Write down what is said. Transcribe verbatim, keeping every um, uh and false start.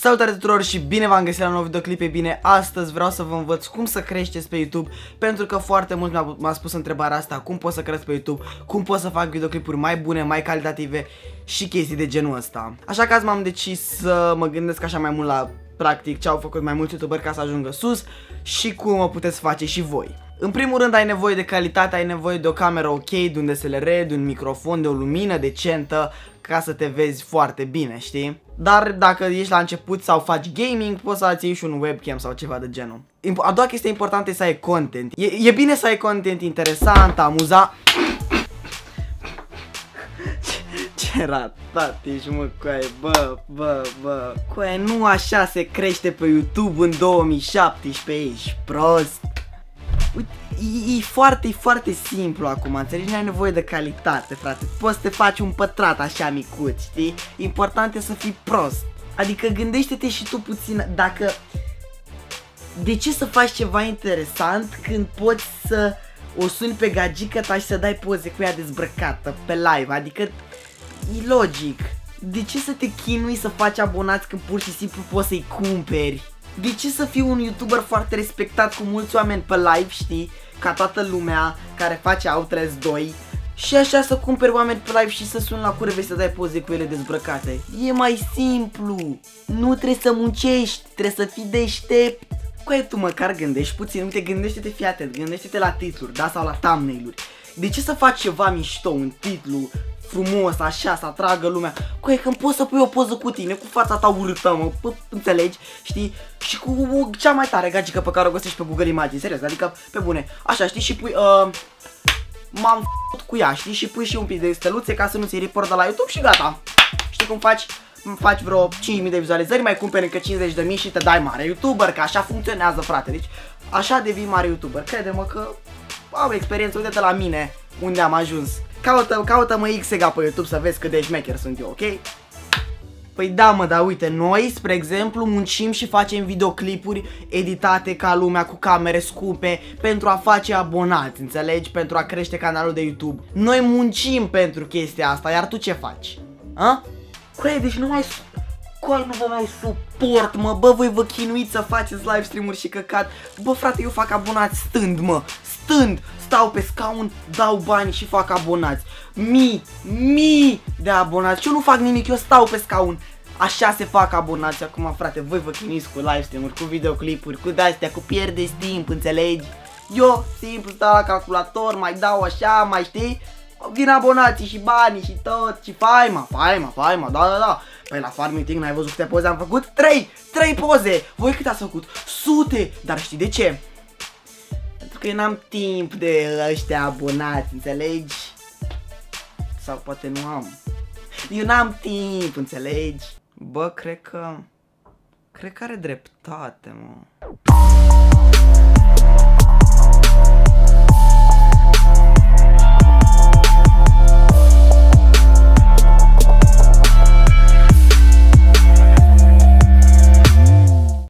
Salutare tuturor și bine v-am găsit la un nou videoclip. E bine, astăzi vreau să vă învăț cum să creșteți pe YouTube, pentru că foarte mult m-a spus întrebarea asta: cum pot să cresc pe YouTube, cum pot să fac videoclipuri mai bune, mai calitative și chestii de genul ăsta. Așa că azi m-am decis să mă gândesc așa mai mult la practic ce au făcut mai mulți youtuberi ca să ajungă sus și cum o puteți face și voi. În primul rând ai nevoie de calitate, ai nevoie de o cameră ok, de un D S L R, de un microfon, de o lumină decentă, ca să te vezi foarte bine, știi? Dar dacă ești la început sau faci gaming, poți să-ți iei și un webcam sau ceva de genul. A doua chestie importantă e să ai content. E, e bine să ai content interesant, amuzant. Ce ratati și mă coaie, bă, bă, bă. Coaie, nu așa se crește pe YouTube în două mii șaptesprezece, ești prost. Uite, e, e foarte, foarte simplu acum, înțelegi? Nu ai nevoie de calitate, frate. Poți să te faci un pătrat așa micuț, știi? Important e să fii prost. Adică gândește-te și tu puțin dacă... De ce să faci ceva interesant când poți să o suni pe gagica ta și să dai poze cu ea dezbrăcată pe live? Adică e logic. De ce să te chinui să faci abonați când pur și simplu poți să-i cumperi? De ce să fii un youtuber foarte respectat cu mulți oameni pe live, știi, ca toată lumea care face Outlast doi, și așa să cumperi oameni pe live și să suni la curve și să dai poze cu ele dezbrăcate? E mai simplu, nu trebuie să muncești, trebuie să fii deștept. Coaie, tu măcar gândești puțin, uite, gândește-te, fii atent, gândește-te la titluri, da, sau la thumbnail-uri. De ce să faci ceva mișto, un titlu frumos, așa, să atragă lumea? Coaie, când poți să pui o poză cu tine, cu fața ta urâtă, mă, pă, înțelegi, știi? Și cu o, cea mai tare gagică pe care o găsești pe Google Imagini, serios, adică, pe bune, așa, știi, și pui, uh, m-am f***t cu ea, știi, și pui și un pic de steluțe ca să nu ți-i report de la YouTube și gata. Știi cum faci? Faci vreo cinci mii de vizualizări, mai cumperi încă cincizeci de mii și te dai mare YouTuber, că așa funcționează, frate, deci, așa devii mare YouTuber, crede-mă că am experiență, uite-te la mine, unde am ajuns. Caută, caută-mă X-Sega pe YouTube să vezi cât de șmecher sunt eu, ok? Păi da, mă, dar uite, noi, spre exemplu, muncim și facem videoclipuri editate ca lumea, cu camere scumpe, pentru a face abonați, înțelegi? Pentru a crește canalul de YouTube. Noi muncim pentru chestia asta, iar tu ce faci? A? Coaie, deci nu mai... Coaie, nu vă mai suport, mă, bă, voi vă chinuiți să faceți livestream-uri și căcat. Bă, frate, eu fac abonați stând, mă, stând! Stau pe scaun, dau bani și fac abonați. Mii, mii de abonați. Eu nu fac nimic, eu stau pe scaun. Așa se fac abonați acum, frate. Voi vă chinuiți cu livestream-uri, cu videoclipuri, cu de-astea, cu pierdeți timp, înțelegi? Eu simplu stau la calculator, mai dau așa, mai știi? Vin abonații și banii și tot, și faima, faima, faima, da, da, da. Păi la Farm Meeting n-ai văzut câte poze am făcut? Trei, trei poze. Voi cât ați făcut? Sute. Dar știi de ce? Că eu n-am timp de ăștia abonați, înțelegi? Sau poate nu am. Eu n-am timp, înțelegi? Bă, cred că... Cred că are dreptate, mă.